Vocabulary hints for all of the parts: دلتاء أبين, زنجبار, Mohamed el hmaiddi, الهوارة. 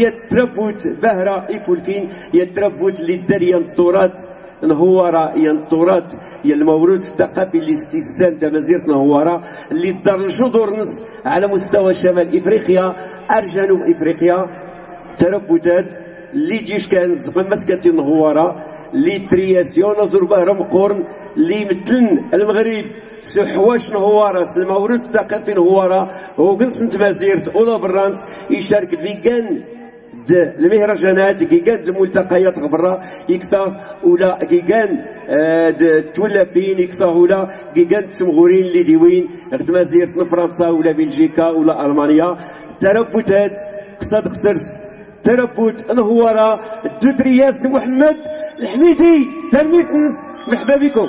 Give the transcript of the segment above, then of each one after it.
يتربوت بهرة إفولكين يتربوت للدرية التراث الهوارة التراث الموروث الثقافي الاستسلام تاع مزيرة الهوارة اللي درجو دورنس على مستوى شمال إفريقيا أرجنوب إفريقيا تربوتات اللي تجيش كان زقم مسكنة الهوارة اللي ترياسيون نزور بهرم قرن اللي مثلن المغرب سحواش نهوارة الموروث الثقافي نهوارة وقلصنت مزيرة أولا برانس يشارك في كان المهرجانات كي كانت الملتقيات غبره يكثر ولا كي كان التولافين يكثر ولا كي كانت تمغورين اللي ديوين غد مزيرة فرنسا ولا بلجيكا ولا المانيا تربوتات قصاد قصرس تربوت انهواره الدودرياس محمد الحميدي تلميذ تونس مرحبا بكم.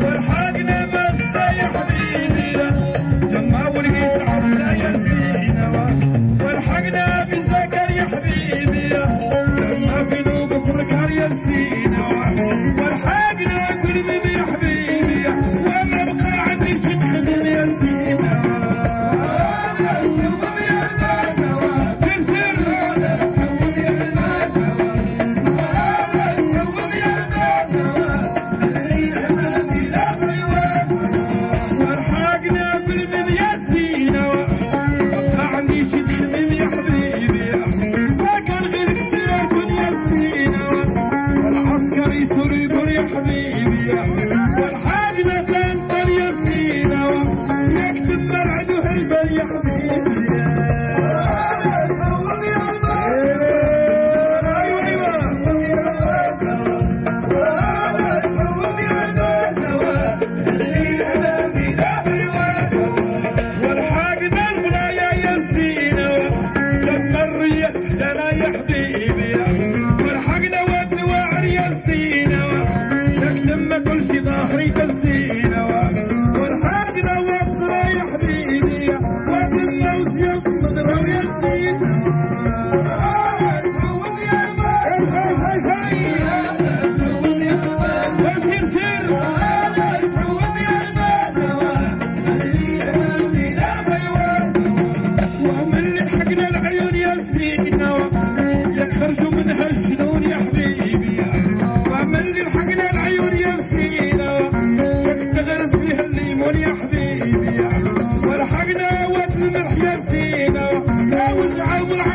والحقنا بزكريا حبيبي. I